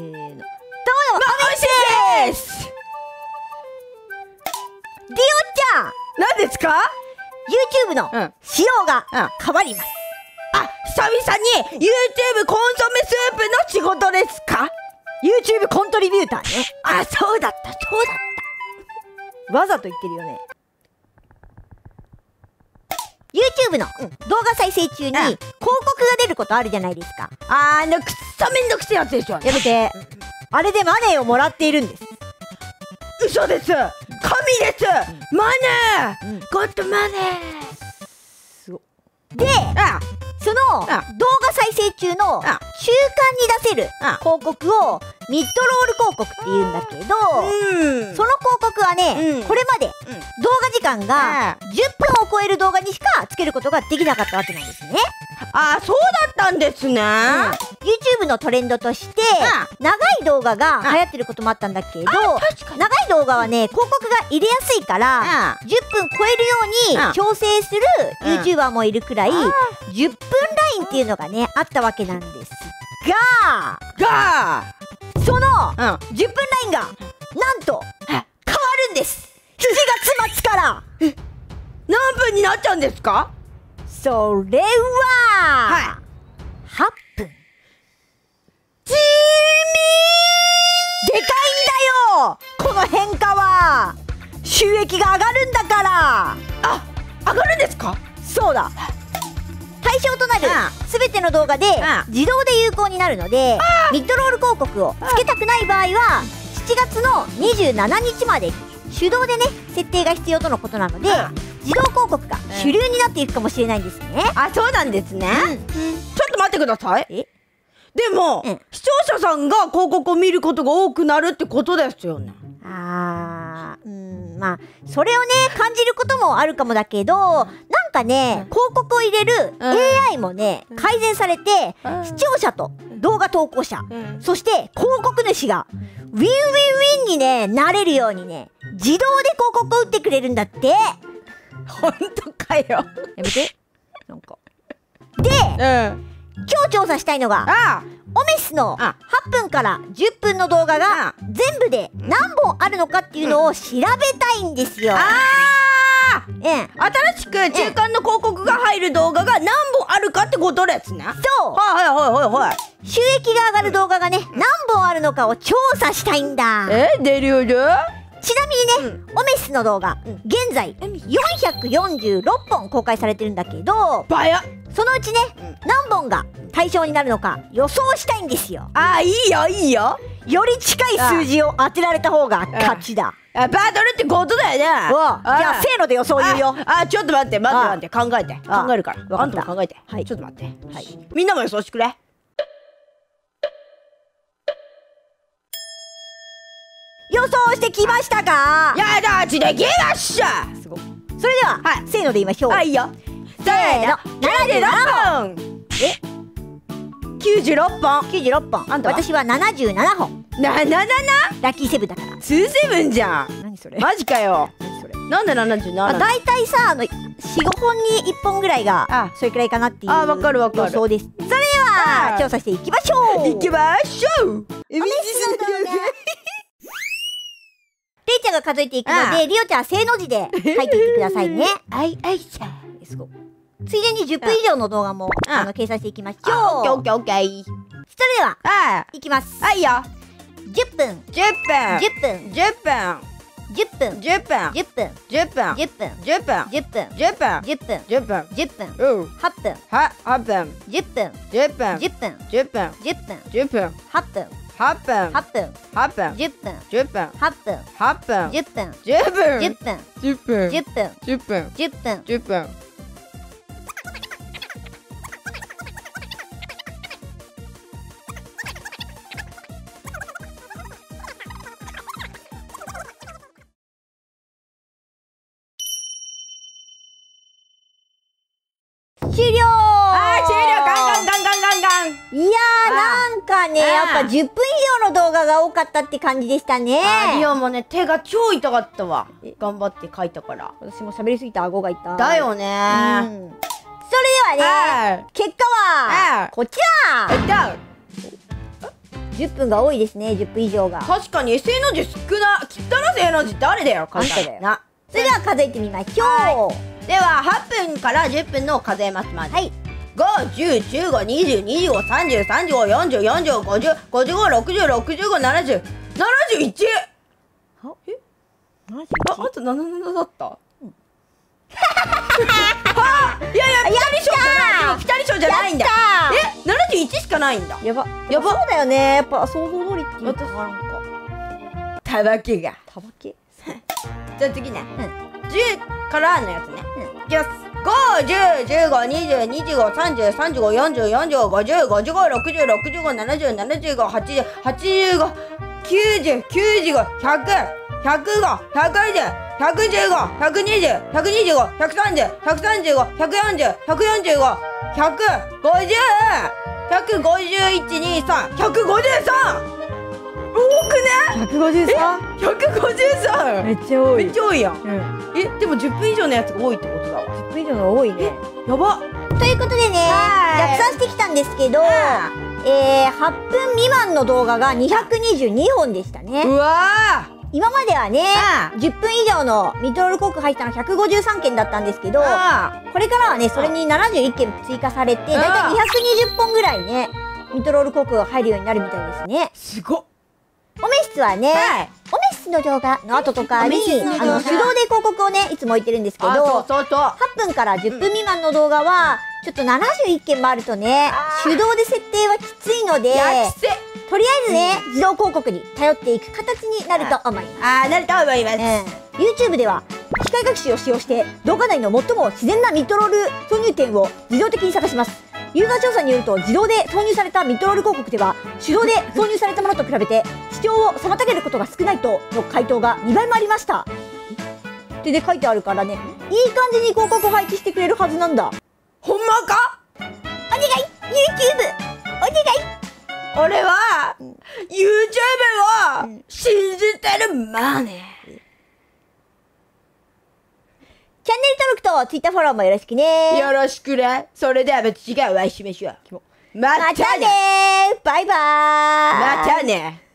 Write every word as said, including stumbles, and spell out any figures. せーの、どうも、おいしいです。りおちゃん、何ですか？ YouTube の仕様が変わります。あ、久々に YouTube コンソメスープの仕事ですか？ YouTube コントリビューターね。あ、そうだった、そうだったわざと言ってるよね。 YouTube の動画再生中に広告が出ることあるじゃないですか。あのくっそめんどくせえやつでしょ。やめて。あれでマネーをもらっているんです。嘘です。神です。マネー、ゴッドマネーで、その動画再生中の中間に出せる広告をミッドロール広告って言うんだけど、その広告はね、これまで動画時間がじゅっぷんを超える動画にしかつけることができなかったわけなんですね。ああ、そうだったんですね。YouTube のトレンドとして長い動画が流行ってることもあったんだけど、長い動画はね、広告が入れやすいからじゅっぷん超えるように調整する YouTuber もいるくらいじゅっぷんラインっていうのがね、あったわけなんですが、がそのじゅっぷんラインがなんと変わるんです。しちがつ末から。え、何分になっちゃうんですか？それは、はい、はっぷん。地味でかいんだよ、この変化は。収益が上がるんだから。あ、上がるんですか？そうだ。対象となる全ての動画で自動で有効になるので、ミッドロール広告をつけたくない場合はしちがつのにじゅうしちにちまで手動でね、設定が必要とのことなので、自動広告が主流になっていくかもしれないんですね。あ、そうなんですね。ちょっと待ってください。え、でも視聴者さんが広告を見ることが多くなるってことですよね。あー、うん、まあそれをね、感じることもあるかもだけど、なんかね、広告を入れる エーアイ もね、改善されて、視聴者と動画投稿者、そして広告主がウィンウィンウィンにね、なれるようにね、自動で広告を打ってくれるんだって。ほんとかよ。やめて、なんか。で、うん、今日調査したいのが、ああ、オメシスのはっぷんからじゅっぷんの動画が全部で何本あるのかっていうのを調べたいんですよ。ああ、うん、新しく中間の広告が入る動画が何本あるかってことですね。そう。はいはいはいはいはい。収益が上がる動画がね、何本あるのかを調査したいんだ。え、出るよね。ちなみにね、オメシスの動画、現在よんひゃくよんじゅうろっぽん公開されてるんだけど、ばや、そのうちね、何本が対象になるのか予想したいんですよ。ああ、いいよいいよ。より近い数字を当てられた方が勝ちだ。バトルってことだよね。じゃあ、せーので予想言うよ。あ、ちょっと待って待って待って、考えて、考えるから。あんたも考えて。はい、ちょっと待って、はい、みんなも予想してくれ。予想してきましたか？やだ、ちできました。それでは、はい、せーので言いましょう。あ、いいよ。せーの、ななじゅうろっぽん。え、きゅうじゅうろっぽん。きゅうじゅうろっぽん。あんたは？私はななじゅうななほん。ななじゅうなな？ラッキーセブンだから。にセブンじゃん。何それ、マジかよ。何それ、なんでななじゅうなな？だいたいさ、あのよん、ごほんにいっぽんぐらいがそれくらいかなっていう。あ、わかるわかる。予想です。それでは調査していきましょう。いきましょう。え、みじさんだよね。レイちゃんが数えていくので、リオちゃん正の字で書いていってくださいね。あいあいちゃん。ついでにじゅっぷん以上の動画もあの掲載していきましょう。オッケーオッケーオッケー。それでは、いきます。はいよ。じゅっぷん。じゅっぷん。じゅっぷん。じゅっぷん。じゅっぷん。じゅっぷん。じゅっぷん。じゅっぷん。じゅっぷん。じゅっぷん。じゅっぷん。じゅっぷん。じゅっぷん。じゅっぷん。はっぷん。は、はっぷん。じゅっぷん。じゅっぷん。じゅっぷん。じゅっぷん。じゅっぷん。じゅっぷん。はっぷん。はっぷん。はっぷん。はっぷん。じゅっぷん。じゅっぷん。はっぷん。はっぷん。じゅっぷん。じゅっぷん。じゅっぷん。じゅっぷん。じゅっぷん。じゅっぷん。じゅっぷん。じゅっぷん。終了。あー、終了。ガンガンガンガンガンガン。いやー、なんかね、やっぱじゅっぷん以上の動画が多かったって感じでしたね。リオもね、手が超痛かったわ。頑張って書いたから。私も喋りすぎて顎が痛いだよねー、うん、それではね、結果はこちら。じゅっぷんが多いですね、じゅっぷん以上が。確かに エスエの字少な。汚せえの字誰だよ、カンタだよな。それでは数えてみましょう。でははっぷんからじゅっぷんのを数えます。まずはいご、じゅう、じゅうご、にじゅう、にじゅうご、さんじゅう、さんじゅうご、よんじゅう、よんじゅうご、ごじゅう、ごじゅうご、ろくじゅう、ろくじゅうご、ななじゅう、ななじゅういち。えあ、あとななじゅうななだった。いやいや、ピタリ賞じゃないんだ。え、ななじゅういちしかないんだ。やば、やば。そうだよね。やっぱ想像通りっていうか。たばけが。たばけ。じゃあ次ね。じゅうからのやつね。いきます。ご、じゅう、じゅうご、にじゅう、にじゅうご、さんじゅう、さんじゅうご、よんじゅう、よんじゅうご、ごじゅうご、ろくじゅう、ろくじゅうご、ななじゅう、ななじゅうご、はちじゅう、はちじゅうご、きゅうじゅう、きゅうじゅう、ひゃく、ひゃくが、ひゃくいち、ひゃくにじゅう、ひゃくさんじゅう、ひゃくよんじゅう、ひゃくごじゅうさん。多くね？ ひゃくごじゅうさん。 ひゃくごじゅうさん。めっちゃ多い。めっちゃ多いやん。え、でもじゅっぷん以上のやつが多いってことだわ。じゅっぷん以上の多いね。やば。ということでね、逆算してきたんですけど、えー、はっぷん未満の動画がにひゃくにじゅうにほんでしたね。うわー。今まではね、じゅっぷん以上のミトロールコーク入ったのひゃくごじゅうさんけんだったんですけど、これからはね、それにななじゅういっけん追加されて、だいたいにひゃくにじゅっぽんぐらいね、ミトロールコークが入るようになるみたいですね。すごっ。オメシスはね、オメシスの動画の後とかに、あの、手動で広告をね、いつも置いてるんですけど、はっぷんからじゅっぷん未満の動画は、ちょっとななじゅういっけんもあるとね、手動で設定はきついので、とりあえずね、自動広告に頼っていく形になると思います。ああ、なると思います。YouTube では、機械学習を使用して、動画内の最も自然なミッドロール挿入点を自動的に探します。ユーザー調査によると、自動で挿入されたミッドロール広告では、手動で挿入されたものと比べて、視聴を妨げることが少ないとの回答がにばいもありました。ってで書いてあるからね、いい感じに広告を配置してくれるはずなんだ。ほんまか？お願い YouTube！ お願い。俺は YouTube を信じてるマネ。チャンネル登録と Twitter フォローもよろしくね。よろしくね。それではまた次回お会いしましょう。またねー。バイバーイ。またね。